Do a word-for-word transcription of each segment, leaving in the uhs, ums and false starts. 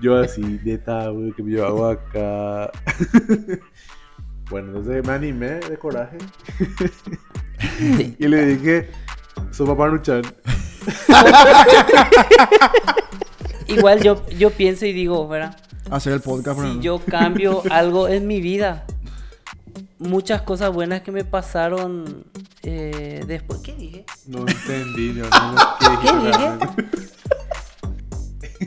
Yo así, neta, güey, que me llevaba acá. Bueno, entonces me animé de coraje. Y le dije, soy Maruchan. Igual yo, yo pienso y digo, ¿verdad? Hacer el podcast. Si yo cambio algo en mi vida, muchas cosas buenas que me pasaron eh, después. ¿Qué dije? No entendí, yo no lo ¿Qué dije?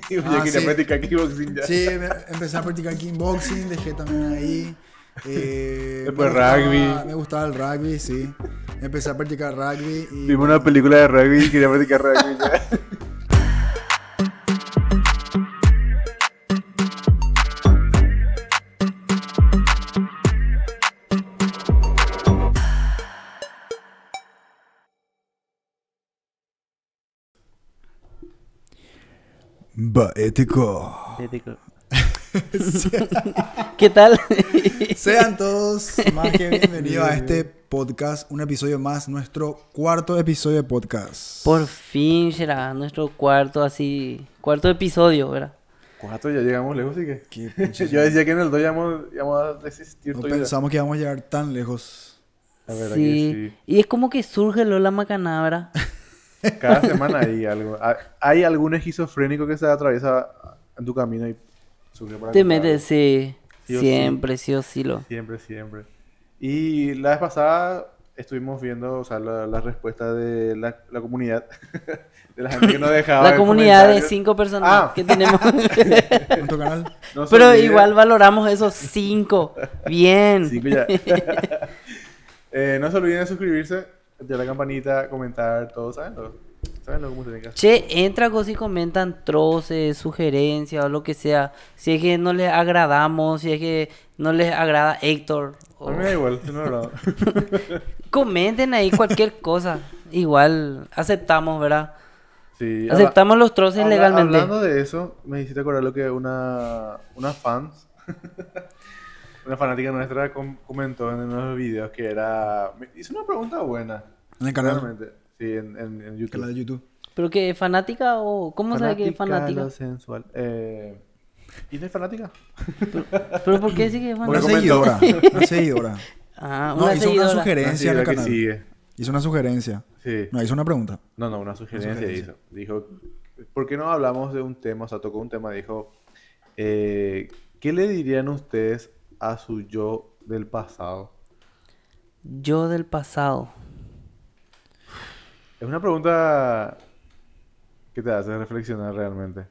Yo ah, quería sí. practicar kickboxing ya. Sí, empecé a practicar kickboxing, dejé también ahí. Eh, Después me rugby. Gustaba, me gustaba el rugby, sí. Empecé a practicar rugby. Y vimos bueno. una película de rugby y quería practicar rugby ya. Baético. Baético. ¿Qué tal? Sean todos más que bienvenidos a este podcast, un episodio más, nuestro cuarto episodio de podcast. Por fin será nuestro cuarto así, cuarto episodio, ¿verdad? Cuarto, ya llegamos lejos, ¿y qué? ¿Qué Yo decía que en el dos íbamos, íbamos a desistir. No pensamos ya. que íbamos a llegar tan lejos. La verdad sí. que sí. Y es como que surge Lola Macanabra. Cada semana hay algo. Hay algún esquizofrénico que se atraviesa en tu camino y surge por acá. Te metes, sí. sí siempre, sí. sí o sí. Lo. Siempre, siempre. Y la vez pasada estuvimos viendo, o sea, la, la respuesta de la, la comunidad. De la gente que nos dejaba. La comunidad de cinco personas ah. que tenemos. ¿En tu canal? No Pero olvide. Igual valoramos esos cinco. Bien. Cinco ya. eh, no se olviden de suscribirse. De la campanita, comentar, todo, ¿saben? ¿Saben cómo se tiene que hacer? Che, entra cosas y comentan troces, sugerencias o lo que sea. Si es que no les agradamos, si es que no les agrada Héctor. O... A mí me da igual, no me agrada. Comenten ahí cualquier cosa. Igual, aceptamos, ¿verdad? Sí. Aceptamos habla, los troces habla, legalmente. Hablando de eso, me hiciste acordar lo que una, una fans... Una fanática nuestra com comentó en unos videos que era... Hizo una pregunta buena. ¿En el canal? Realmente. Sí, en, en, en YouTube. ¿En la de YouTube? ¿Pero qué? ¿Fanática o...? ¿Cómo sabe que es fanática? Fanática, sensual. Eh... ¿Y no es fanática? ¿Pero, ¿pero por qué dice que es fanática? Una seguidora. Una seguidora. Ah, una no, hizo seguidora. Una sugerencia no, en el canal. Sigue. Hizo una sugerencia. Sí. No, hizo una pregunta. No, no, una sugerencia, una sugerencia hizo. Dijo, ¿por qué no hablamos de un tema? O sea, tocó un tema, dijo... Eh, ¿qué le dirían ustedes... a su yo del pasado? Yo del pasado. Es una pregunta que te hace reflexionar realmente.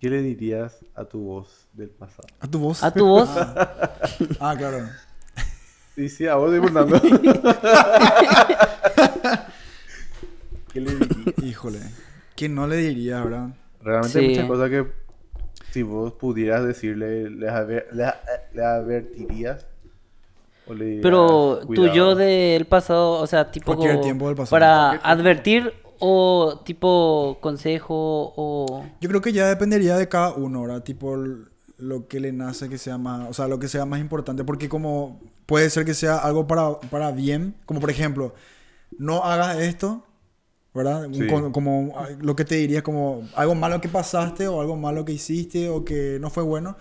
¿Qué le dirías a tu voz del pasado? ¿A tu voz? ¿A tu voz? Ah, ah claro. Sí, sí, a vos, Fernando. ¿Qué le dirías? Híjole. ¿Qué no le dirías, verdad? Realmente sí. Hay muchas cosas que... Si vos pudieras decirle, ¿le aver, advertirías? ¿O le dirías, pero cuidado? Tu yo del pasado, o sea, tipo... Cualquier tiempo del pasado. Para advertir o tipo consejo o... Yo creo que ya dependería de cada uno, ¿verdad? Tipo lo que le nace que sea más... O sea, lo que sea más importante. Porque como puede ser que sea algo para, para bien. Como por ejemplo, no hagas esto... ¿Verdad? Sí. Como, como lo que te dirías, como algo malo que pasaste o algo malo que hiciste o que no fue bueno,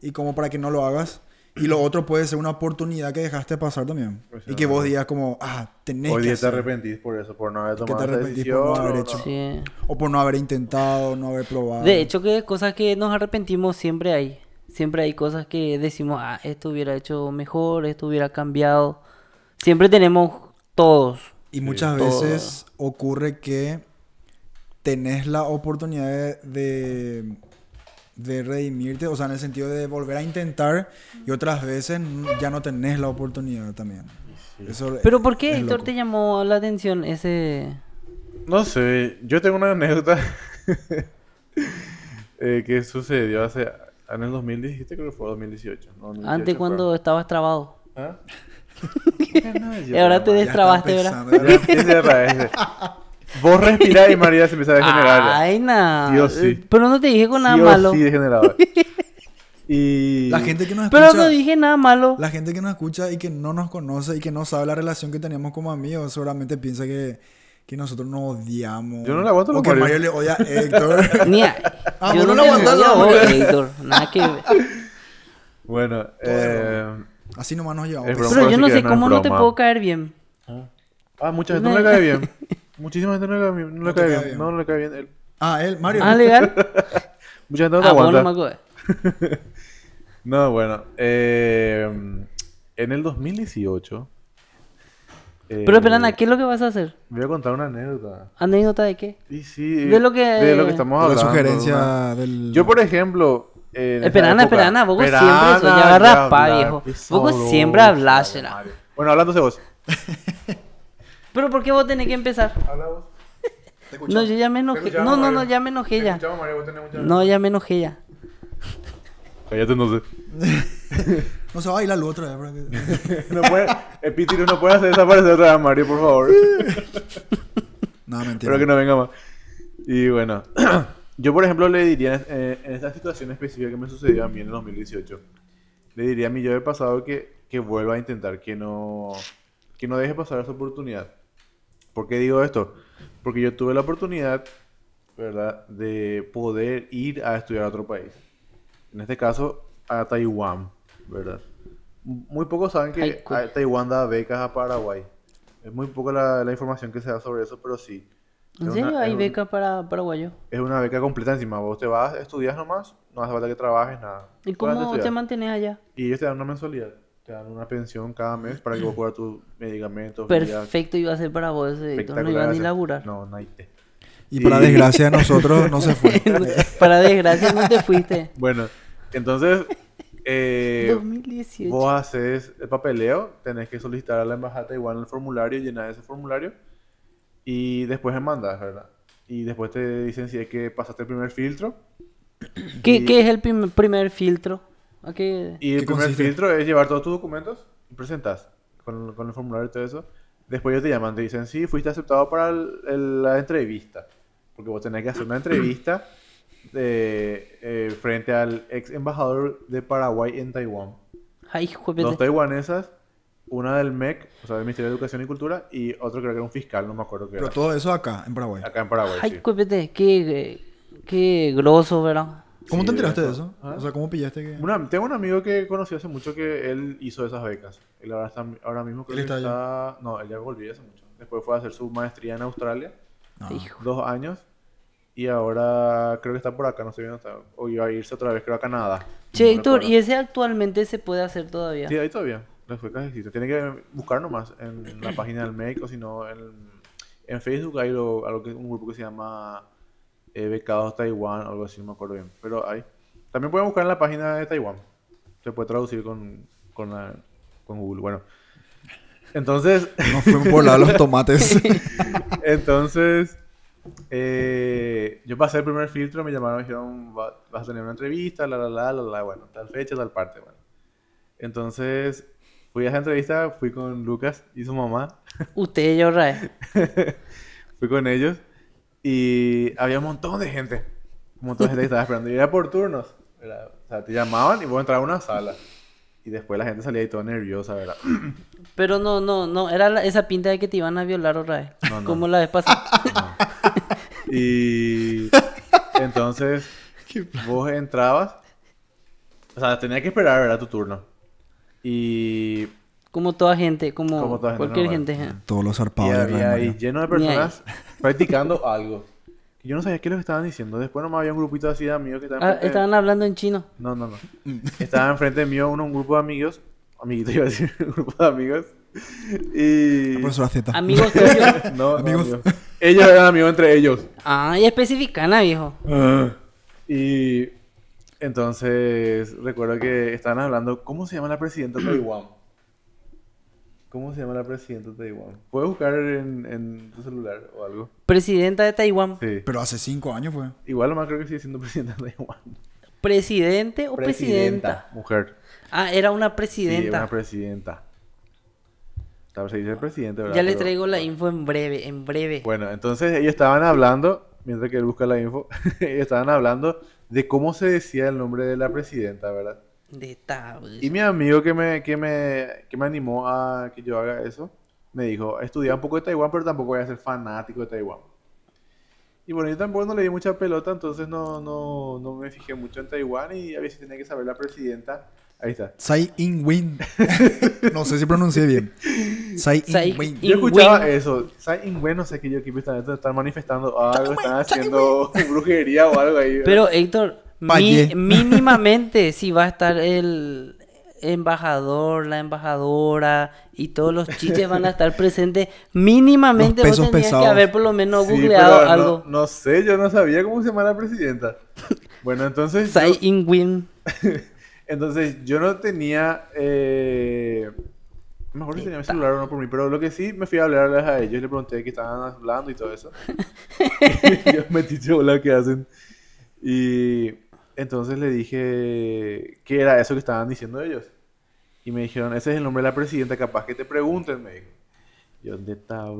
y como para que no lo hagas. Y lo otro puede ser una oportunidad que dejaste pasar también. Pues y no, que vos digas como, ah, tenés hoy que hoy te arrepentís por eso, por no haber tomado esa decisión. Por no haber hecho. Sí. O por no haber intentado, no haber probado. De hecho, que cosas que nos arrepentimos siempre hay. Siempre hay cosas que decimos, ah, esto hubiera hecho mejor, esto hubiera cambiado. Siempre tenemos todos. Y muchas sí, veces todo. Ocurre que tenés la oportunidad de, de, de redimirte, o sea, en el sentido de volver a intentar, y otras veces ya no tenés la oportunidad también. Sí. Eso ¿Pero es, por qué, Héctor, te llamó la atención ese...? No sé, yo tengo una anécdota eh, que sucedió hace... En el dos mil diecisiete, creo que fue dos mil dieciocho. No, dos mil dieciocho ¿Antes cuando fue... estabas trabado? ¿Ah? No, yo, y ahora te destrabaste, ¿verdad? ¿verdad? Vos respirás y María se empieza a degenerar. Ay, nada. No. Sí. Pero no te dije con nada sí malo. Sí, degenerador. Y... La gente que nos escucha. Pero no dije nada malo. La gente que nos escucha y que no nos conoce y que no sabe la relación que tenemos como amigos, seguramente piensa que, que nosotros no odiamos. Yo no le aguanto a Mario. Mario le odia a Héctor. Mira, ah, yo no, no le aguantas a Mario. Héctor. Nada que ver. Bueno, eh... así nomás nos llevamos. Broma, pero yo no sé cómo no te puedo caer bien. Ah, ah mucha gente no le cae bien. Muchísima gente no le cae bien. No, no le cae bien. bien. No, no le cae bien él. Ah, él, Mario. Ah, legal. Mucha gente no te ah, aguanta. No, me no, bueno. Eh... En el dos mil dieciocho... Eh, pero espera, ¿qué es lo que vas a hacer? Voy a contar una anécdota. ¿Anécdota de qué? Sí, sí. De lo que, de lo que estamos hablando. La sugerencia una... del... Yo, por ejemplo... Esperana, esperana, vos siempre eso, ya agarras pa, viejo. Vos siempre hablás. Bueno, hablándose vos. Pero ¿por qué vos tenés que empezar? Habla vos. ¿Te no, yo ya me enojé. No, no, Mario. no, ya me enojé ya. Mario, vos tenés mucha... No, ya me enojé ya. Cállate entonces. No se va a bailar lo otra vez. No puede... Epítero, no puede hacer desaparecer otra vez, Mario, por favor. No, mentira. Espero que no venga más. Y bueno... Yo, por ejemplo, le diría, eh, en esta situación específica que me sucedió a mí en el dos mil dieciocho, le diría a mi yo del pasado que, que vuelva a intentar, que no, que no deje pasar esa oportunidad. ¿Por qué digo esto? Porque yo tuve la oportunidad, ¿verdad?, de poder ir a estudiar a otro país. En este caso, a Taiwán, ¿verdad? Muy pocos saben que Ay, cool. Taiwán da becas a Paraguay. Es muy poca la, la información que se da sobre eso, pero sí. ¿En serio una, hay un, beca para paraguayos? Es una beca completa encima. Vos te vas, estudias nomás, no hace falta que trabajes, nada. ¿Y cómo te mantenés allá? Y ellos te dan una mensualidad. Te dan una pensión cada mes para que vos puedas tus medicamentos. Perfecto, iba a ser para vos ese editor. No iba ni a laburar. No, no hay té. Y, y para desgracia de nosotros no se fue. Para desgracia no te fuiste. Bueno, entonces... Eh, dos mil dieciocho. Vos haces el papeleo, tenés que solicitar a la embajada de Taiwán el formulario, llenar ese formulario. Y después me mandas, ¿verdad? Y después te dicen si es que pasaste el primer filtro. ¿Qué, y... ¿qué es el prim primer filtro? ¿A qué... Y el ¿Qué primer consiste? filtro es llevar todos tus documentos y presentas con, con el formulario y todo eso. Después ellos te llaman, te dicen sí, fuiste aceptado para el, el, la entrevista. Porque vos tenés que hacer una entrevista de, eh, frente al ex embajador de Paraguay en Taiwán. Ay, dos taiwanesas. Una del M E C, o sea, del Ministerio de Educación y Cultura, y otro creo que era un fiscal, no me acuerdo qué era. Pero todo eso acá, en Paraguay. Acá en Paraguay, Ay, sí. cuépete, qué, qué grosso, ¿verdad? ¿Cómo sí, te enteraste de eso? ¿Ah? O sea, ¿cómo pillaste que...? Una, tengo un amigo que conocí hace mucho que él hizo esas becas. Él ahora, está, ahora mismo creo ¿Él está que está... Allá? No, él ya volvió hace mucho. Después fue a hacer su maestría en Australia. Ah. Dos años. Y ahora creo que está por acá, no sé bien dónde está. O iba a irse otra vez, creo, a Canadá. Che, Héctor, no ¿y ese actualmente se puede hacer todavía? Sí, ahí todavía. Las becas existen. Tienen que buscar nomás en la página del M E C o si no en, en Facebook hay lo, algo que, un grupo que se llama eh, Becados Taiwán o algo así, no me acuerdo bien. Pero hay. También pueden buscar en la página de Taiwán. Se puede traducir con, con, la, con Google. Bueno. Entonces... Nos fuimos por la los tomates. Entonces, eh, yo pasé el primer filtro, me llamaron y dijeron, vas a tener una entrevista, la, la, la, la, la, bueno, tal fecha, tal parte, bueno. Entonces... Fui a esa entrevista, fui con Lucas y su mamá. Usted y yo, Ray. Fui con ellos y había un montón de gente. Un montón de gente que estaba esperando. Y era por turnos. Era, o sea, te llamaban y vos entrabas a una sala. Y después la gente salía ahí toda nerviosa, ¿verdad? Pero no, no, no. Era la, esa pinta de que te iban a violar, Ray. No, no. Como la vez pasada. No. Y entonces vos entrabas. O sea, tenías que esperar, ¿verdad? Tu turno. Y... Como toda gente, como, como toda gente cualquier normal. gente. ¿eh? Todos los zarpados. Y había ahí lleno de personas practicando algo. Yo no sabía qué es lo que estaban diciendo. Después nomás había un grupito así de amigos que estaban... Ah, frente... Estaban hablando en chino. No, no, no. Estaban enfrente mío uno, un grupo de amigos. Amiguito iba a decir, un grupo de amigos. Y... La profesora Z. Amigos tuyos. No, amigos. No, amigos. Ellos eran amigos entre ellos. Ah, y especificana, viejo. Uh, y... Entonces, recuerdo que estaban hablando... ¿Cómo se llama la presidenta de Taiwán? ¿Cómo se llama la presidenta de Taiwán? ¿Puedes buscar en, en tu celular o algo? Presidenta de Taiwán. Sí. Pero hace cinco años fue. Igual nomás creo que sigue siendo presidenta de Taiwán. ¿Presidente o presidenta? Presidenta, mujer. Ah, era una presidenta. Sí, era una presidenta. Tal vez se dice presidente, ¿verdad? Ya le traigo Pero, la info en breve, en breve. Bueno, entonces ellos estaban hablando... Mientras que él busca la info, estaban hablando de cómo se decía el nombre de la presidenta, ¿verdad? De tabla. Y mi amigo que me, que me, que me animó a que yo haga eso, me dijo, estudié un poco de Taiwán, pero tampoco voy a ser fanático de Taiwán. Y bueno, yo tampoco no le di mucha pelota, entonces no, no, no me fijé mucho en Taiwán y a veces tenía que saber la presidenta. Ahí está. Tsai Ing-wen. No sé si pronuncié bien. Tsai Ing-wen. Yo escuchaba eso. Tsai Ing-wen, no sé qué yo aquí están, están manifestando algo, están haciendo brujería o algo ahí. Pero Héctor, mi, mínimamente si va a estar el embajador, la embajadora y todos los chiches van a estar presentes. Mínimamente vos tenías pesados. que haber por lo menos sí, googleado algo. No, no sé, yo no sabía cómo se llama la presidenta. Bueno, entonces... Tsai yo... Ing-wen. Entonces, yo no tenía... Eh... Mejor si tenía mi celular o no por mí, pero lo que sí me fui a hablarles a ellos. Le pregunté qué estaban hablando y todo eso. Yo me tiché bola que hacen. Y entonces le dije qué era eso que estaban diciendo ellos. Y me dijeron, ese es el nombre de la presidenta, capaz que te pregunten, me dijo. ¿Y dónde estaba?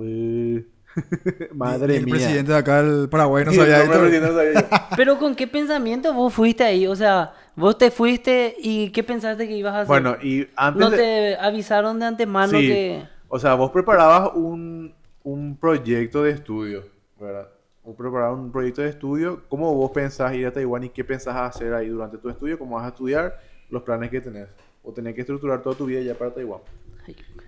Madre mía. El presidente de acá del Paraguay no sabía esto. No sabía. Pero ¿con qué pensamiento vos fuiste ahí? O sea, vos te fuiste y ¿qué pensaste que ibas a hacer? Bueno, y antes ¿No de... te avisaron de antemano sí. que...? O sea, vos preparabas un, un proyecto de estudio, ¿verdad? Vos preparabas un proyecto de estudio. ¿Cómo vos pensás ir a Taiwán y qué pensás hacer ahí durante tu estudio? ¿Cómo vas a estudiar? Los planes que tenés. O tenés que estructurar toda tu vida ya para Taiwán.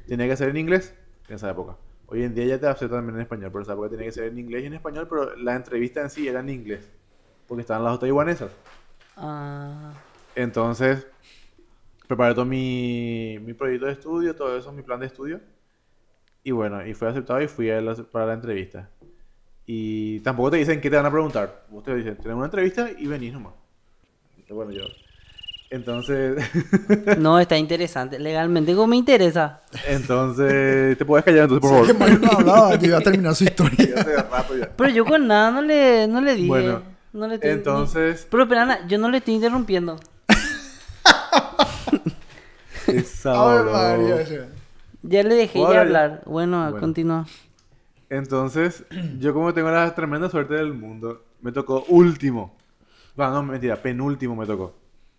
Tenés que hacer en inglés en esa época. Hoy en día ya te aceptan también en español, pero esa época tenía que ser en inglés y en español, pero la entrevista en sí era en inglés, porque estaban las dos taiwanesas. Uh... Entonces, preparé todo mi, mi proyecto de estudio, todo eso, mi plan de estudio, y bueno, y fue aceptado y fui a la, para la entrevista. Y tampoco te dicen qué te van a preguntar, vos te dicen, tenemos una entrevista y venís nomás. Y bueno, yo... Entonces... No, está interesante. Legalmente, ¿cómo me interesa? Entonces... Te podés callar entonces, por sí, favor. No hablaba, que iba a terminar su historia. Pero yo con nada no le, no le dije. Bueno, no le estoy, entonces... Ni... Pero espera, yo no le estoy interrumpiendo. Ya le dejé de hablar. Ya? Bueno, bueno, continúa. Entonces, yo como tengo la tremenda suerte del mundo, me tocó último. Bueno, no, mentira, penúltimo me tocó.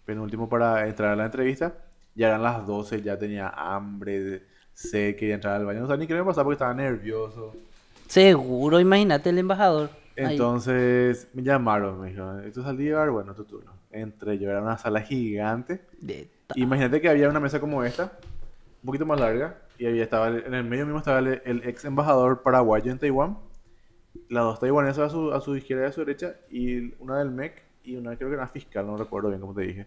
Penúltimo para entrar a la entrevista. Ya eran las doce, ya tenía hambre, sed, quería entrar al baño. No sabía ni qué me pasaba porque estaba nervioso. Seguro, imagínate el embajador. Entonces ahí me llamaron, me dijeron, ¿tú salí a llevar? Bueno, tu turno. Entré, yo era una sala gigante. Imagínate que había una mesa como esta, un poquito más larga, y había, estaba, en el medio mismo estaba el, el ex embajador paraguayo en Taiwán, las dos taiwanesas a su, a su izquierda y a su derecha, y una del M E C y una, creo que era fiscal, no recuerdo bien como te dije.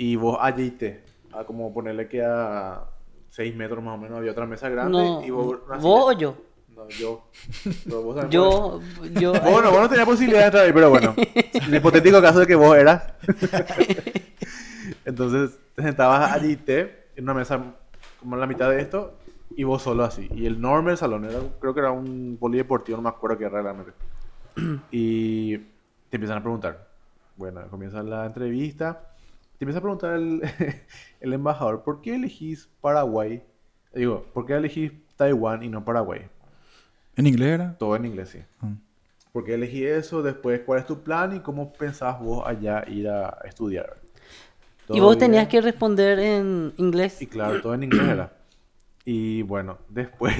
Y vos allí te, a como ponerle que a seis metros más o menos había otra mesa grande. No, y vos, ¿vos o yo? No, yo. Pero vos sabés yo, yo. Bueno, vos no tenías posibilidad de entrar ahí, pero bueno. El hipotético caso de que vos eras. Entonces te sentabas allí te, en una mesa como en la mitad de esto, y vos solo así. Y el enorme salón, era, creo que era un polideportivo, no me acuerdo qué era realmente. Y te empiezan a preguntar. Bueno, comienza la entrevista. Te empieza a preguntar el, el embajador, ¿por qué elegís Paraguay? Digo, ¿por qué elegís Taiwán y no Paraguay? ¿En inglés era? Todo en inglés, sí. Mm. ¿Por qué elegí eso? Después, ¿cuál es tu plan? ¿Y cómo pensás vos allá ir a estudiar? Todo y vos bien. Tenías que responder en inglés. Y claro, todo en inglés era. Y bueno, después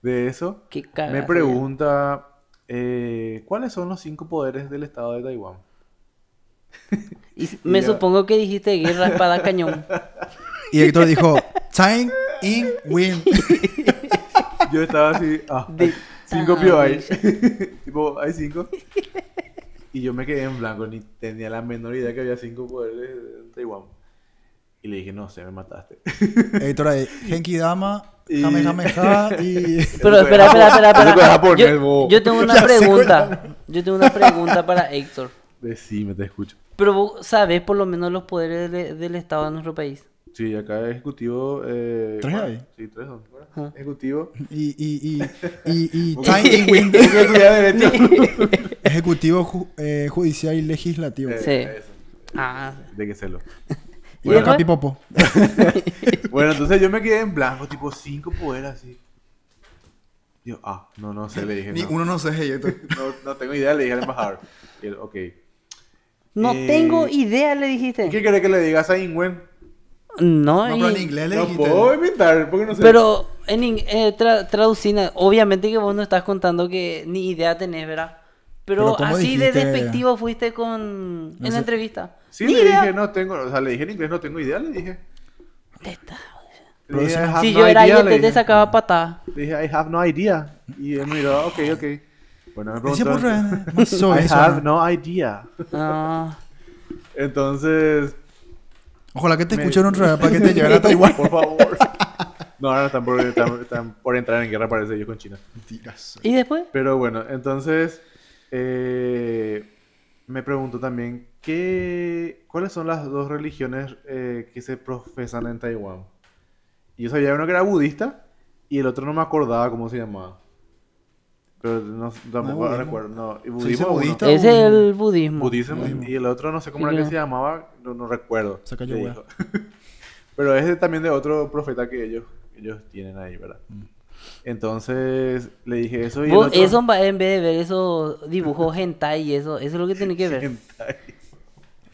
de eso, qué caras, me pregunta... Eh, ¿cuáles son los cinco poderes del Estado de Taiwán? Y me y ya... supongo que dijiste guerra, espada, cañón. Y Héctor dijo Tsai Ing-wen. Yo estaba así, ah, cinco pio hay. Tipo, hay cinco. Y yo me quedé en blanco, ni tenía la menor idea que había cinco poderes en Taiwán. Y le dije, no sé, me mataste. Héctor, Genki Dama... Y... Jame, jame, ja, y... Pero espera, espera, espera, espera. Yo, yo tengo una pregunta. Yo tengo una pregunta para Héctor. Decime, te escucho. Pero vos sabés por lo menos los poderes de, del Estado de nuestro país. Sí, acá es ejecutivo. Eh, ¿Tres hay? Sí, tres son. Bueno, ¿Ah? Ejecutivo. Y. Y. Y. Y. Y. Ejecutivo, ju eh, judicial y legislativo. Eh, sí. Eso. Ah. De que se lo. Bueno, tipo, bueno, entonces yo me quedé en blanco, tipo cinco poderes así. Yo, ah, no, no sé, le dije. Ni no. Uno no sé, yo no, no tengo idea, le dije al embajador. Y él, ok. No eh, tengo idea, le dijiste. ¿Qué querés que le digas a Ing-wen? No, no y... pero en inglés le no dijiste. No puedo inventar, porque no sé. Pero en eh, tra traducina, obviamente que vos no estás contando que ni idea tenés, ¿verdad? Pero, Pero así dijiste... de despectivo fuiste con... no en sé. La entrevista. Sí, ni le idea. Dije, no tengo, o sea, le dije en inglés, no tengo idea, le dije. ¿Qué está? Le dije, I have si no yo era idea, y te, te sacaba patada. Le dije, I have no idea. Y él miró, ok, ok. Bueno, me preguntó. I have no idea. Ah. Entonces... ojalá que te me... escucharon para que te llevaran a Taiwán. Por favor. No, ahora están por, están, están por entrar en guerra, parece, ellos con China. Mentiras. ¿Y después? Pero bueno, entonces... Eh, me pregunto también ¿qué, ¿cuáles son las dos religiones eh, que se profesan en Taiwán? Y yo sabía uno que era budista y el otro no me acordaba cómo se llamaba. Pero no, tampoco no, recuerdo. No, ¿el budismo budista? Es el budismo. Budismo. Y el otro no sé cómo era que se llamaba, no, no recuerdo. Se cayó, güey. Pero es también de otro profeta que ellos, ellos tienen ahí, ¿verdad? Mm. Entonces le dije eso y vos, el otro... eso en vez de ver eso dibujó hentai y eso, eso es lo que tenés que ver. Hentai.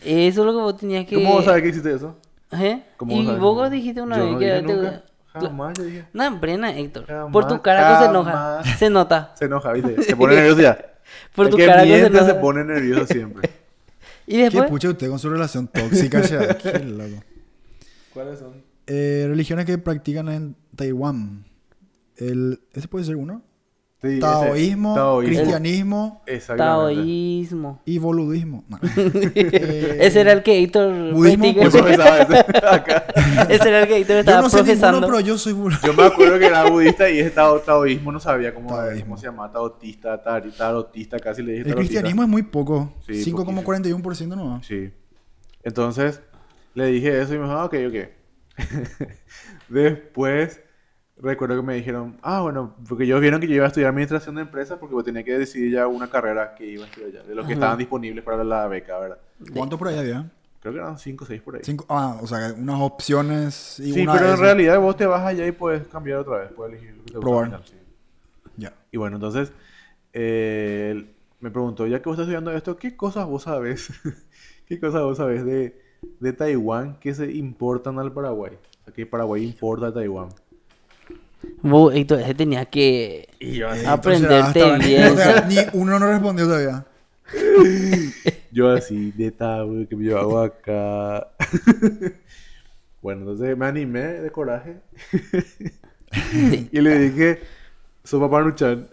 Eso es lo que vos tenías que... ¿Cómo vos sabés que existe eso? ¿Eh? ¿Cómo y vos, vos dijiste una yo vez no que... Dije nunca. Te... jamás yo dije. No, emprena, Héctor. Jamás, por tu cara que se enoja. Se nota. Se enoja, ¿viste? Se pone nervioso ya. Por tu que cara que se enoja. Se pone nervioso siempre. ¿Y después? ¿Qué pucha usted con su relación tóxica? Ya. Qué loco. ¿Cuáles son? Eh, religiones que practican en Taiwán. El, ¿ese puede ser uno? Sí, taoísmo, taoísmo, cristianismo, taoísmo y boludismo. No. eh, ese era el que Héctor budismo. Yo profesaba ese. Acá. Ese era el que Héctor estaba yo no sé profesando. Ninguno, pero yo soy budista. Yo me acuerdo que era budista y ese tao, taoísmo no sabía cómo, cómo se llamaba. Taotista, tarotista, casi le dije. El cristianismo es muy poco, sí, cinco coma cuarenta y uno por ciento no. Sí. Entonces le dije eso y me dijo, ah, ok, ok. Después... recuerdo que me dijeron, ah, bueno, porque ellos vieron que yo iba a estudiar administración de empresas porque yo tenía que decidir ya una carrera que iba a estudiar ya, de los que estaban disponibles para la beca, ¿verdad? ¿Cuánto por ahí había? Creo que eran cinco o seis por ahí. Cinco, ah, o sea, unas opciones y sí, una... Sí, pero en realidad vos te vas allá y puedes cambiar otra vez, puedes elegir lo que te gusta. Probar. Final, sí. Ya. Y bueno, entonces, eh, me preguntó, ya que vos estás estudiando esto, ¿qué cosas vos sabés? ¿Qué cosas vos sabés de, de Taiwán que se importan al Paraguay? O sea, ¿qué Paraguay importa a Taiwán? Vos, Héctor, ese tenía que yo, así, aprenderte hasta bien. Ni uno no respondió todavía. Yo así, de tabú, que yo hago acá. Bueno, entonces me animé de coraje. Y le dije, soy papá Maruchan.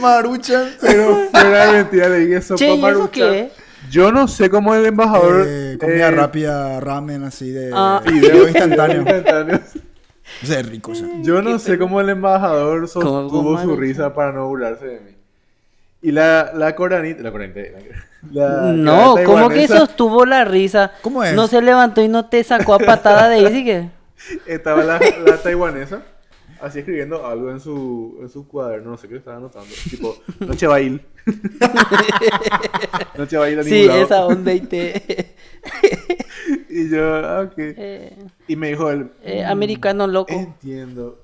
Maruchan, pero fuera de mentira, le dije, soy papá Maruchan. Yo no sé cómo el embajador... Eh, comida eh, rápida, ramen, así de... Ah. Videos instantáneos. O sea, es rico, o sea. Yo no sé cómo el embajador sostuvo su risa para no burlarse de mí. Y la, la coranita... La coranita... La, no, la ¿cómo que sostuvo la risa? ¿Cómo es? No se levantó y no te sacó a patada de ahí, ¿sí que? Estaba la, la taiwanesa así escribiendo algo en su, en su cuaderno, no sé qué estaba anotando. Tipo, noche bail. Noche bail a ningún lado. Sí, esa onda y te... Y yo, ok. Eh, y me dijo el... Eh, americano loco. Entiendo.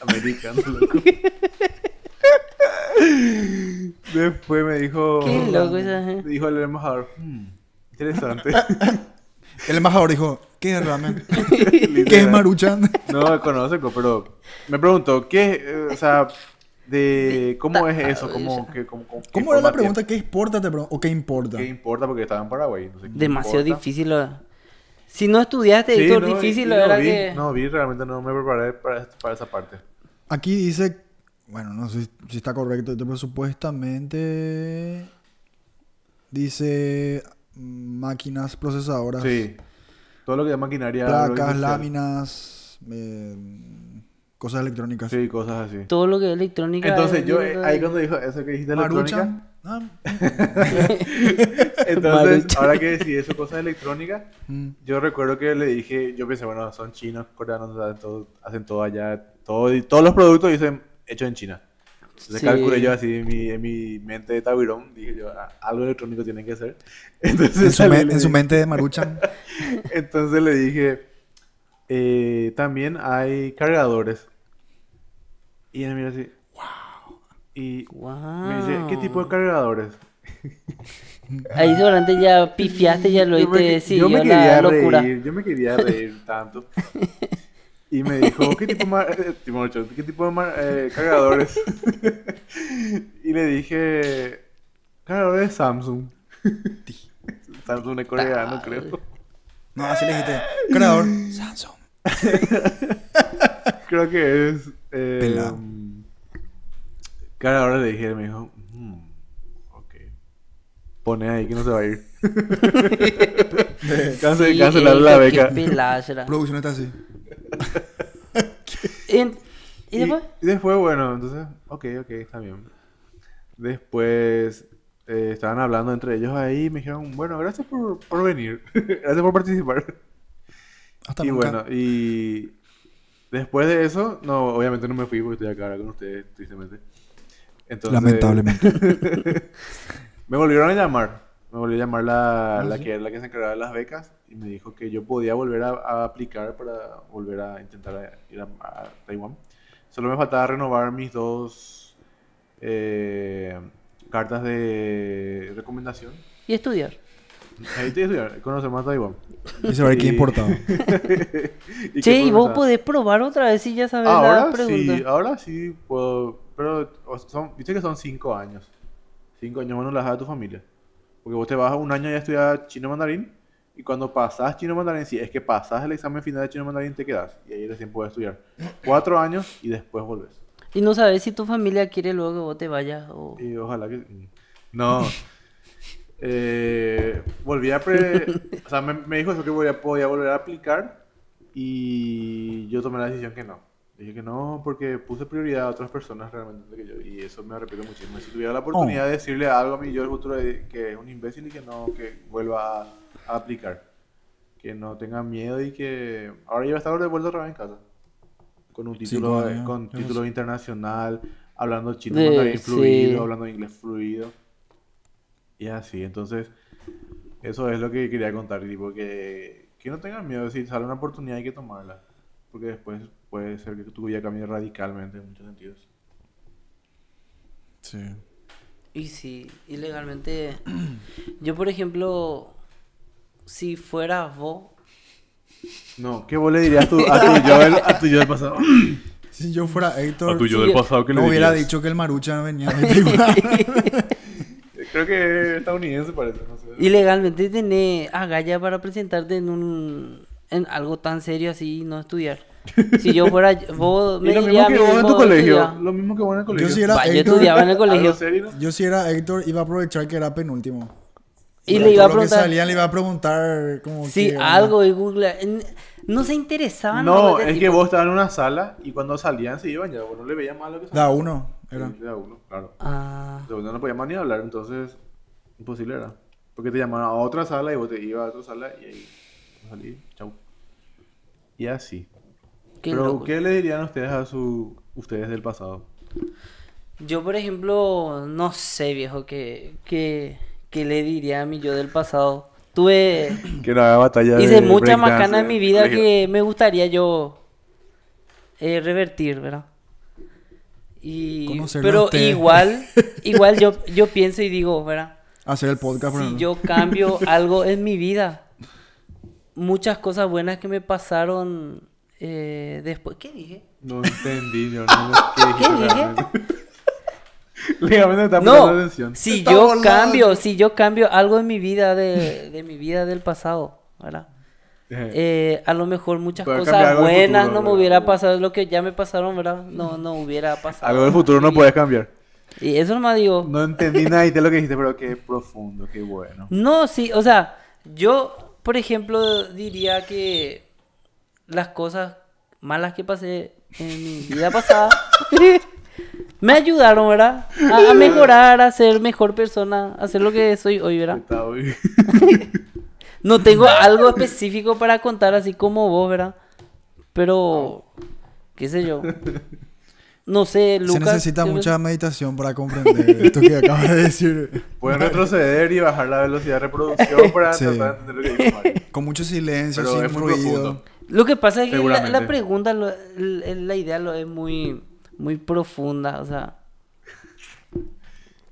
Americano loco. Después me dijo... Qué loco esa gente. Me dijo el embajador. Hmm, interesante. El embajador dijo, ¿qué es ramen? ¿Qué es Maruchan? No me conozco, pero me preguntó, ¿qué, o sea, de cómo es eso? ¿Cómo, qué, cómo, cómo, ¿Cómo qué era la pregunta? Tiene? ¿Qué exporta te o qué importa? ¿Qué importa? Porque estaba en Paraguay. No sé. Demasiado importa. Difícil. Lo... Si no estudiaste, sí, Héctor, no, difícil lo no era vi, que... No, vi, realmente no me preparé para, para esa parte. Aquí dice, bueno, no sé si está correcto, pero supuestamente dice... máquinas procesadoras. Sí. Todo lo que es maquinaria. Placas, láminas, eh, cosas electrónicas. Sí, cosas así. Todo lo que es electrónica. Entonces es yo, eh, ahí cuando dijo eso que dijiste electrónica. Ah. Entonces, Maruchan. Ahora que decís eso, cosas electrónicas, mm. Yo recuerdo que le dije, yo pensé, bueno, son chinos, coreanos, hacen todo, hacen todo allá. Todo, y todos los productos dicen hechos en China. Entonces sí. Calculé yo así en mi, en mi mente de tabirón, dije yo, algo electrónico tiene que ser. Entonces, en, su, me, en dije, su mente de Maruchan. Entonces le dije, eh, también hay cargadores. Y él me mira así, wow. Y wow. Me dice, ¿qué tipo de cargadores? Ahí seguramente ya pifiaste, ya lo oíste decir. Yo me quería reír, yo me quería reír tanto. Y me dijo, ¿qué tipo de, mar ¿Qué tipo de mar eh, cargadores? Y le dije, cargadores Samsung. Samsung es coreano, creo. No, así le dijiste, cargador Samsung. Creo que es... Eh, cargadores le dije, me dijo, mm, ok. Pone ahí que no se va a ir. Cancel, sí, cancelar la beca. Producción está así. ¿Y, ¿Y después? Y después, bueno, entonces, ok, ok, está bien. Después eh, estaban hablando entre ellos ahí y me dijeron, bueno, gracias por, por venir, gracias por participar. Hasta y nunca. Bueno, y después de eso, no, obviamente no me fui porque estoy acá ahora con ustedes, tristemente. Entonces, lamentablemente. Me volvieron a llamar, me volvió a llamar la, ¿sí? la, que, la que se encargaba de las becas. Y me dijo que yo podía volver a, a aplicar para volver a intentar ir a, a Taiwán. Solo me faltaba renovar mis dos eh, cartas de recomendación. Y estudiar. Ahí te estudiar, conocer más Taiwán. Y saber qué importaba. Y che, ¿y vos podés probar otra vez si ya sabes ahora la pregunta? Sí, ahora sí puedo. Pero son, viste que son cinco años. Cinco años bueno las da tu familia. Porque vos te vas un año ya a estudiar chino mandarín. Y cuando pasás chino mandarín, si es que pasás el examen final de chino mandarín, te quedás. Y ahí recién puedes estudiar cuatro años y después volvés. Y no sabes si tu familia quiere luego que vos te vayas o... Y ojalá que... No. eh, volví a pre... O sea, me, me dijo eso que podía, podía volver a aplicar. Y yo tomé la decisión que no. Dije que no porque puse prioridad a otras personas realmente que yo. Y eso me arrepiento muchísimo. Si tuviera la oportunidad oh. de decirle algo a mi yo del futuro que es un imbécil y que no, que vuelva a... a aplicar, que no tengan miedo y que ahora ya estar de vuelta otra vez en casa con un título, sí, eh, con título no sé. internacional, hablando chino eh, mandarín fluido, sí. hablando inglés fluido y así. Entonces eso es lo que quería contar, tipo que, que no tengan miedo. Si sale una oportunidad hay que tomarla porque después puede ser que tu vida cambie radicalmente en muchos sentidos. Sí. Y sí, y legalmente yo por ejemplo, si fueras vos... No, ¿qué vos le dirías a tu, a tu, yo, del, a tu yo del pasado? Si yo fuera Héctor... A tu yo si del pasado, ¿qué le dirías? No hubiera dicho que el Maruchan venía de Taiwán. Creo que estadounidense parece, no sé. Y legalmente tenés agallas para presentarte en un... en algo tan serio así, no estudiar. Si yo fuera... Vos me y lo dirías, mismo que vos en tu colegio. Estudiaba. Lo mismo que vos en el colegio. Yo si era bah, Héctor... Yo estudiaba en el colegio. Serio, ¿no? Yo si era Héctor iba a aprovechar que era penúltimo. Y le iba a preguntar... Salían, le iba a preguntar... Como sí, que, algo de Google... No se interesaban... No, es tipo... que vos estabas en una sala y cuando salían se iban ya. Vos no le veías más lo que salía. Da uno. Era. Sí, da uno, claro. Ah. Entonces, no, no podíamos ni hablar, entonces... Imposible era. Porque te llamaban a otra sala y vos te ibas a otra sala y ahí... Salí, chau. Y así. Qué Pero, loco. ¿Qué le dirían ustedes a su... Ustedes del pasado? Yo, por ejemplo... No sé, viejo, que... que... ¿Qué le diría a mi yo del pasado? Tuve... Que no haga batalla. Hice mucha macana en mi vida que me gustaría yo eh, revertir, ¿verdad? Y... Conocerle pero igual, igual yo, yo pienso y digo, ¿verdad? Hacer el podcast. Si no. yo cambio algo en mi vida, muchas cosas buenas que me pasaron eh, después... ¿Qué dije? No entendí, yo no lo ¿Qué dije? Está no, atención. si está yo volando. cambio, si yo cambio algo en mi vida de, de mi vida del pasado, ¿verdad? Eh, a lo mejor muchas puedo cosas buenas futuro, no ¿verdad? me hubiera pasado, lo que ya me pasaron, ¿verdad? No, no hubiera pasado. Algo del futuro no puedes cambiar. Y eso nomás digo. No entendí nada de lo que dijiste, pero qué profundo, qué bueno. No, sí, o sea, yo, por ejemplo, diría que las cosas malas que pasé en mi vida pasada... Me ayudaron, ¿verdad? A, a mejorar, a ser mejor persona, a ser lo que soy hoy, ¿verdad? No tengo algo específico para contar así como vos, ¿verdad? Pero, qué sé yo. No sé, Lucas... Se necesita mucha meditación para comprender esto que acabas de decir. Pueden retroceder y bajar la velocidad de reproducción para sí. tratar de entender lo que dice Mario. Con mucho silencio, Pero sin es ruido. Profundo. Lo que pasa es que la, la pregunta, lo, la idea lo es muy... muy profunda, o sea...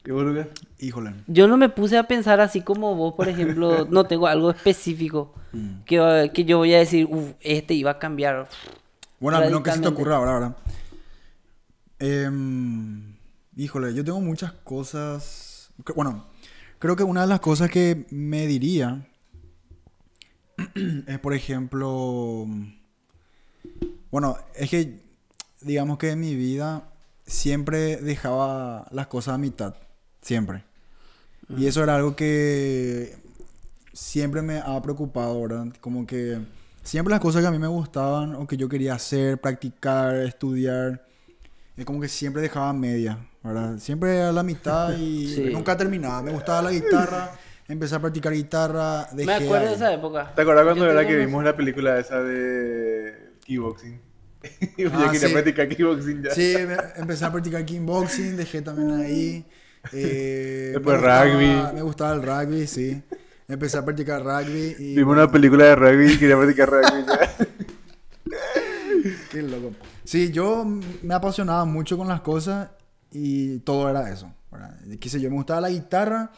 ¿Qué verga? Híjole. Yo no me puse a pensar así como vos, por ejemplo. No tengo algo específico mm. que, que yo voy a decir, uff, este iba a cambiar. Bueno, no que se te ocurra ahora, ¿verdad? Eh, híjole, yo tengo muchas cosas... Bueno, creo que una de las cosas que me diría es, por ejemplo... Bueno, es que digamos que en mi vida siempre dejaba las cosas a mitad. Siempre. Uh-huh. Y eso era algo que siempre me ha preocupado, ¿verdad? Como que siempre las cosas que a mí me gustaban o que yo quería hacer, practicar, estudiar, es como que siempre dejaba media, ¿verdad? Siempre a la mitad y sí. nunca terminaba. Me gustaba la guitarra, empecé a practicar guitarra, dejé... Me acuerdo ahí. de esa época. ¿Te acuerdas cuando era que vimos la película esa de kickboxing? Yo ah, quería sí. practicar kickboxing ya. Sí, empecé a practicar kickboxing, dejé también ahí. Eh, Después me gustaba, rugby. Me gustaba el rugby, sí. Empecé a practicar rugby. Y vimos bueno, una película de rugby y quería practicar rugby ya. Qué loco. Sí, yo me apasionaba mucho con las cosas y todo era eso, ¿verdad? Qué sé yo, me gustaba la guitarra,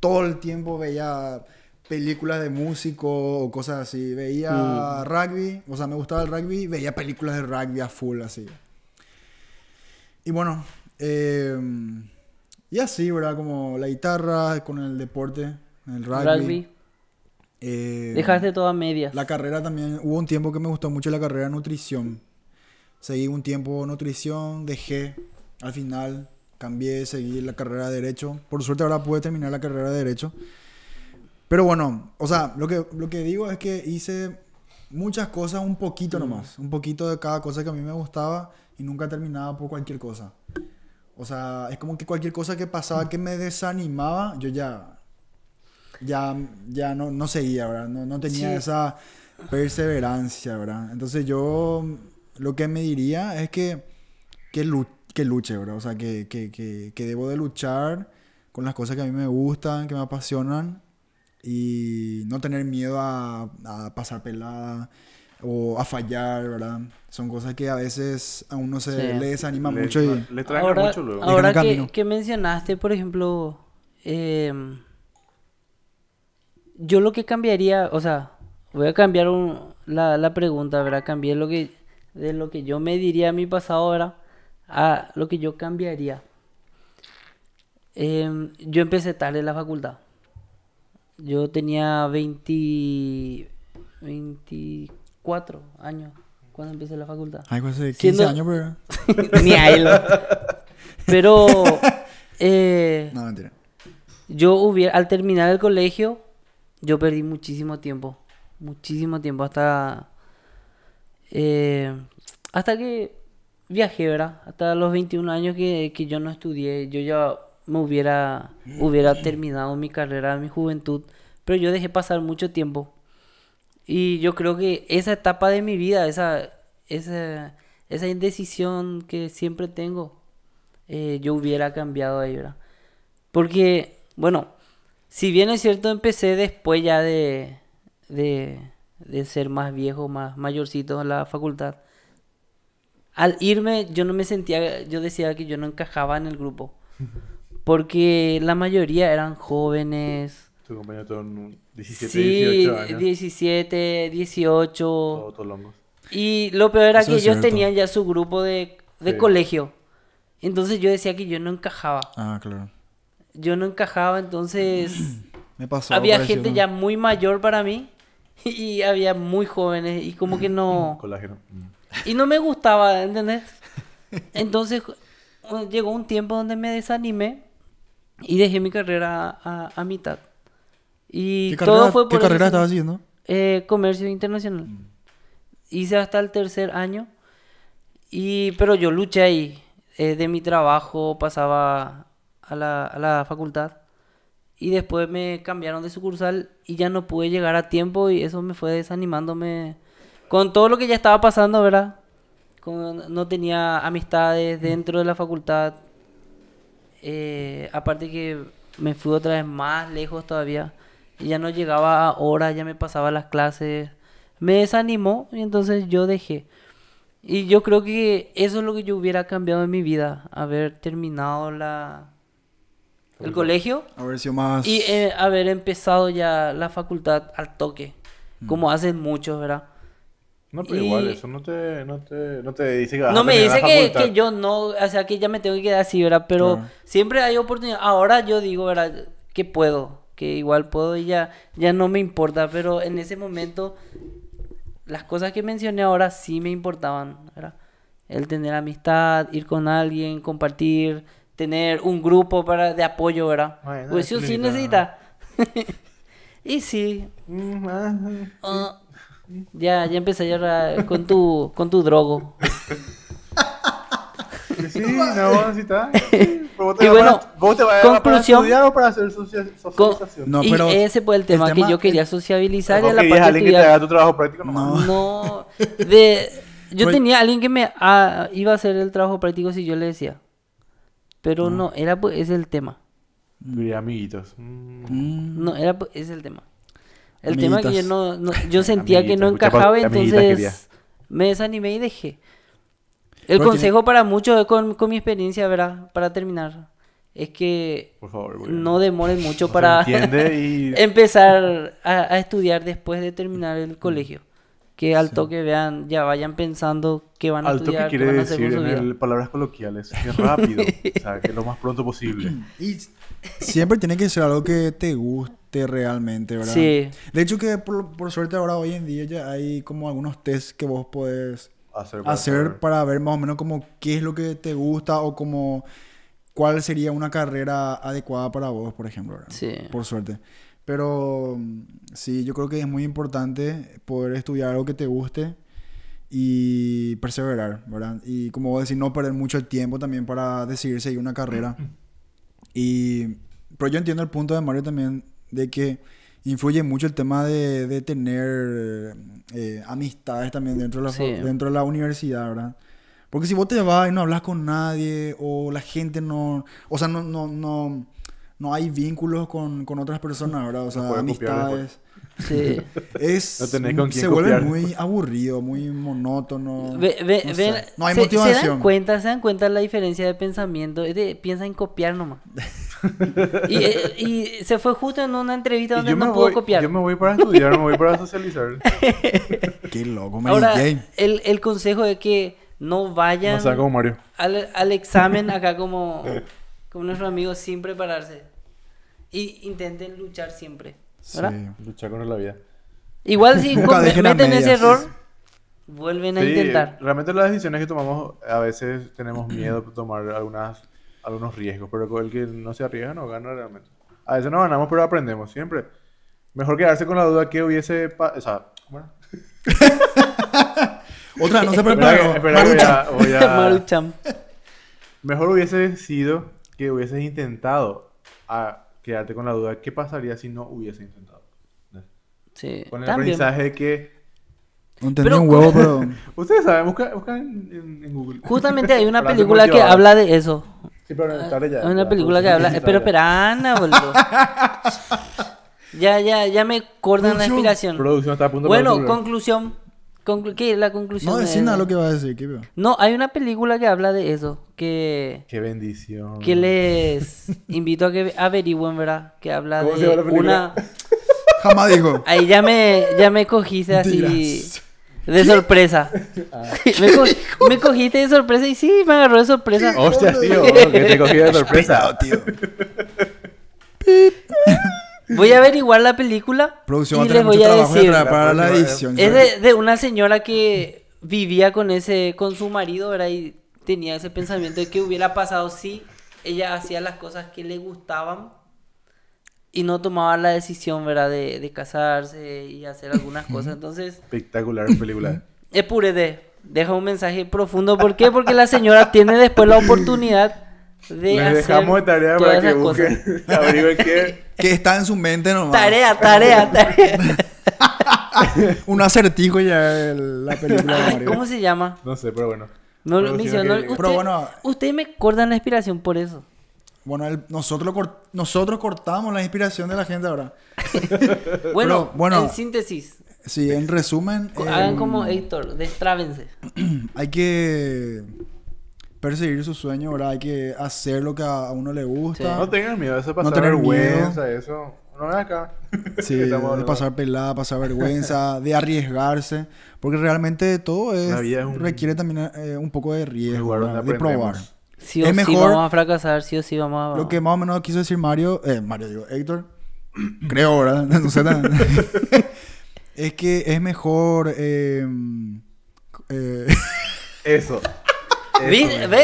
todo el tiempo veía películas de músicos o cosas así. Veía mm. rugby, o sea, me gustaba el rugby, veía películas de rugby a full, así. Y bueno, eh, y así, ¿verdad? Como la guitarra, con el deporte, el rugby. rugby. Eh, Dejaste todo a medias. La carrera también, hubo un tiempo que me gustó mucho la carrera de nutrición. Seguí un tiempo nutrición, dejé, al final cambié, seguí la carrera de derecho. Por suerte ahora pude terminar la carrera de derecho. Pero bueno, o sea, lo que, lo que digo es que hice muchas cosas un poquito nomás. Un poquito de cada cosa que a mí me gustaba y nunca terminaba por cualquier cosa. O sea, es como que cualquier cosa que pasaba que me desanimaba, yo ya, ya, ya no, no seguía, ¿verdad? No, no tenía sí. esa perseverancia, ¿verdad? Entonces yo lo que me diría es que, que, luch, que luche, ¿verdad? O sea, que, que, que, que debo de luchar con las cosas que a mí me gustan, que me apasionan. Y no tener miedo a, a pasar pelada o a fallar, ¿verdad? Son cosas que a veces a uno se sí. le desanima le, mucho. Y le traen ahora, mucho luego. Ahora que, que mencionaste, por ejemplo, eh, yo lo que cambiaría, o sea, voy a cambiar un, la, la pregunta, ¿verdad? Cambié lo que, de lo que yo me diría a mi pasado, ¿verdad? A lo que yo cambiaría. Eh, yo empecé tarde en la facultad. Yo tenía veinte, veinticuatro años cuando empecé la facultad. Ay, pues de quince Siendo... años, pero... Ni a él. Pero... Eh, no, mentira. Yo hubiera... Al terminar el colegio, yo perdí muchísimo tiempo. Muchísimo tiempo hasta... Eh, hasta que viajé, ¿verdad? Hasta los veintiún años que, que yo no estudié. Yo ya... me hubiera, hubiera terminado mi carrera, mi juventud, pero yo dejé pasar mucho tiempo. Y yo creo que esa etapa de mi vida, esa, esa, esa indecisión que siempre tengo, eh, yo hubiera cambiado ahí, ¿verdad? Porque, bueno, si bien es cierto, empecé después ya de, de, de ser más viejo, más mayorcito en la facultad. Al irme, yo no me sentía, yo decía que yo no encajaba en el grupo. Porque la mayoría eran jóvenes. Tu compañero son diecisiete, sí, dieciocho años. Sí, diecisiete, dieciocho. Todo, todo longo. Y lo peor era Eso que ellos cierto. tenían ya su grupo de, de sí. colegio. Entonces yo decía que yo no encajaba. Ah, claro. Yo no encajaba, entonces... Me pasó. Había pareció, gente ¿no? ya muy mayor para mí. Y había muy jóvenes. Y como que no... Colágeno. Y no me gustaba, ¿entendés? Entonces llegó un tiempo donde me desanimé. Y dejé mi carrera a, a mitad. Y ¿Qué todo carrera, fue por ¿Qué carrera estabas haciendo? Eh, comercio internacional. Mm. Hice hasta el tercer año. Y, pero yo luché ahí. Eh, de mi trabajo pasaba a la, a la facultad. Y después me cambiaron de sucursal. Y ya no pude llegar a tiempo. Y eso me fue desanimándome. Con todo lo que ya estaba pasando, ¿verdad? Con, no tenía amistades dentro de la facultad. Eh, aparte que me fui otra vez más lejos todavía y ya no llegaba a horas, ya me pasaba las clases, me desanimó y entonces yo dejé. Y yo creo que eso es lo que yo hubiera cambiado en mi vida, haber terminado la, el colegio. Haber sido más... Y eh, haber empezado ya la facultad al toque. Mm. Como hacen muchos, ¿verdad? No, pero y... igual, eso no te, no te, no te dice que vas no a me dice que, que yo no... O sea, que ya me tengo que quedar así, ¿verdad? Pero no. Siempre hay oportunidad. Ahora yo digo, ¿verdad? Que puedo. Que igual puedo y ya, ya no me importa. Pero en ese momento... Las cosas que mencioné ahora sí me importaban, ¿verdad? El tener amistad, ir con alguien, compartir... Tener un grupo para de apoyo, ¿verdad? Bueno, pues eso sí necesita. Y sí. Uh, ya, ya empecé ya con tu, con tu drogo. Sí, no vas a necesitar. Y bueno, ¿vos te vas a estudiar o para hacer socialización? No, pero... Y ese fue el tema, el tema que yo quería sociabilizar. ¿Vos querías a alguien que te haga tu trabajo práctico? No. No. De, yo pues, tenía alguien que me ah, iba a hacer el trabajo práctico si yo le decía. Pero no, no era, es el tema. De amiguitos. Mm. No, era, es el tema. El amiguitos. Tema que yo no, no yo sentía que no encajaba, entonces me desanimé y dejé. El Pero consejo tiene... para muchos, con, con mi experiencia, ¿verdad? Para terminar, es que Por favor, no demoren mucho para y... empezar a, a estudiar después de terminar el colegio. Que al sí. toque vean, ya vayan pensando qué van a al estudiar, toque qué van a hacer con su vida. En el, palabras coloquiales, que rápido, o sea, que lo más pronto posible. Y siempre tiene que ser algo que te guste realmente, ¿verdad? Sí. De hecho que por, por suerte ahora hoy en día ya hay como algunos tests que vos podés hacer, para, hacer para, ver. para ver más o menos como qué es lo que te gusta o como cuál sería una carrera adecuada para vos, por ejemplo, ¿verdad? Sí. Por suerte. Pero sí, yo creo que es muy importante poder estudiar algo que te guste y perseverar, ¿verdad? Y como vos decís, no perder mucho el tiempo también para decidir seguir una carrera. Y, pero yo entiendo el punto de Mario también de que influye mucho el tema de, de tener eh, amistades también dentro de, la, sí. dentro de la universidad, ¿verdad? Porque si vos te vas y no hablas con nadie o la gente no... O sea, no... no, no No hay vínculos con, con otras personas, ¿verdad? O sea, no amistades. Sí. Es, no tenés con quién se vuelve muy aburrido, muy monótono. Ve, ve, no, ve, no hay se, motivación. ¿Se dan cuenta, se dan cuenta la diferencia de pensamiento? Es de, piensa en copiar nomás. y, y se fue justo en una entrevista donde no pudo voy, copiar. Yo me voy para estudiar, me voy para socializar. Qué loco, Mary Ahora, Jane. El, el consejo es que no vayan no sea como Mario. Al, al examen acá como... Como nuestros amigos sin prepararse. Y intenten luchar siempre. ¿Verdad? Sí, luchar con la vida. Igual si cometen ese error, vuelven sí, a intentar. Realmente las decisiones que tomamos, a veces tenemos miedo de tomar algunas, algunos riesgos. Pero el que no se arriesga no gana realmente. A veces no ganamos, pero aprendemos siempre. Mejor quedarse con la duda que hubiese... O sea, bueno. Otra, no se preparó. Espera, voy a... Maruchan. Mejor hubiese sido... que hubieses intentado a quedarte con la duda, ¿qué pasaría si no hubieses intentado? Sí, con el también. aprendizaje que... No entendí un huevo, pero... Ustedes saben, buscan busca en, en, en Google. Justamente hay una película que habla de eso. Sí, pero en tarde ya. Hay una película que habla... Pero espera, Ana, boludo. Ya, ya, ya me cortan la inspiración. Producción está a punto de... Bueno, conclusión. Conclu ¿Qué es la conclusión? No, decís nada lo que vas a decir, Kibio. No, hay una película que habla de eso. Que... Qué bendición. Que les invito a que averigüen, ¿verdad? Que habla de una... Jamás dijo. Ahí ya me, ya me cogiste así de sorpresa. Ah. Me, co me cogiste de sorpresa y sí, me agarró de sorpresa. Hostias, tío, que te cogí de sorpresa. Tío. Voy a averiguar la película Producción y les voy a decir. Para la edición, es de, de una señora que vivía con ese, con su marido, ¿verdad? Y tenía ese pensamiento de que hubiera pasado si ella hacía las cosas que le gustaban y no tomaba la decisión, ¿verdad? De, de casarse y hacer algunas cosas. Entonces, espectacular película. Es purete. Deja un mensaje profundo. ¿Por qué? Porque la señora tiene después la oportunidad. De Les dejamos de tarea para que busquen, averigüen qué... Que está en su mente nomás. Tarea, tarea, tarea. Un acertijo ya el, la película de Mario. ¿Cómo se llama? No sé, pero bueno. No, pero misión, no, usted, pero bueno, usted me cortan la inspiración por eso. Bueno, el, nosotros, cort, nosotros cortamos la inspiración de la gente ahora. Bueno, pero, bueno, en síntesis. Sí, en resumen... Hagan eh, como Héctor, destrábense. Hay que... perseguir su sueño, ¿verdad? Hay que hacer lo que a uno le gusta. Sí. No tengas miedo, eso pasar no vergüenza, miedo. Eso... No es acá. Sí, de pasar pelada, pasar vergüenza, de arriesgarse. Porque realmente todo es, la vida es un... requiere también eh, un poco de riesgo, de probar. Sí o es sí mejor, vamos a fracasar, sí o sí vamos a... Vamos. Lo que más o menos quiso decir Mario... Eh, Mario, digo, Héctor. Creo, ¿verdad? No sé tan... Es que es mejor... Eh, eh... Eso. ¿Ve? ¿Ve?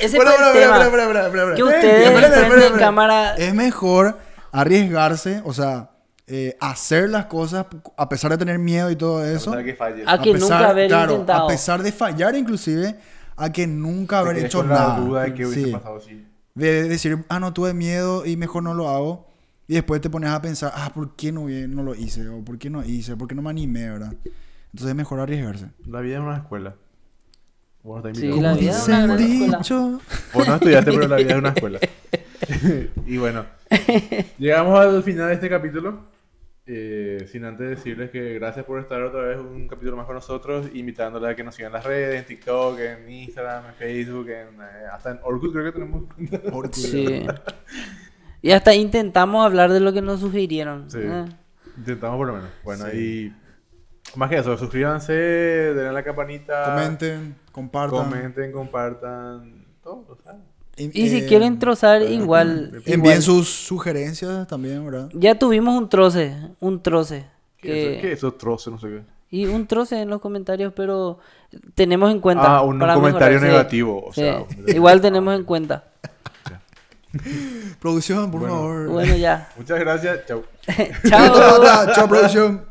Ese bueno, fue bueno, el bueno, tema. Bueno, bueno, bueno, bueno. Que ustedes bueno, bueno, bueno, bueno. cámara... Es mejor... arriesgarse, o sea, eh, hacer las cosas a pesar de tener miedo y todo eso. A pesar de que falles. A que a pesar, nunca haber claro, intentado. A pesar de fallar inclusive, a que nunca haber hecho nada. La duda de que hubiese sí. pasado así. De decir, ah, no, tuve miedo y mejor no lo hago. Y después te pones a pensar, ah, ¿por qué no, no lo hice? O ¿por qué no hice? ¿Por qué no me animé, verdad? Entonces es mejor arriesgarse. La vida es una escuela. Vos no sí, la vida es una escuela. Vos no estudiaste, pero la vida es una escuela. Y bueno, llegamos al final de este capítulo, eh, sin antes decirles que gracias por estar otra vez un capítulo más con nosotros, invitándoles a que nos sigan en las redes, en TikTok, en Instagram, en Facebook, en, eh, hasta en Orkut creo que tenemos Orkut. Sí. Y hasta intentamos hablar de lo que nos sugirieron. Sí. Eh. Intentamos por lo menos. Bueno, sí. Y más que eso, suscríbanse, denle a la campanita, comenten, compartan, comenten, compartan, todo, o sea. Y eh, si quieren trozar, bueno, igual... Envíen sus sugerencias también, ¿verdad? Ya tuvimos un troce, un troce. ¿Qué, que... es, ¿qué es eso? Troce, no sé qué. Y un troce en los comentarios, pero tenemos en cuenta. Ah, un, para un comentario mejorar. negativo. Sí. O sea, sí. un... Igual tenemos en cuenta. Producción, por bueno. favor. Bueno, ya. Muchas gracias. Chau. Chao. Chao, producción.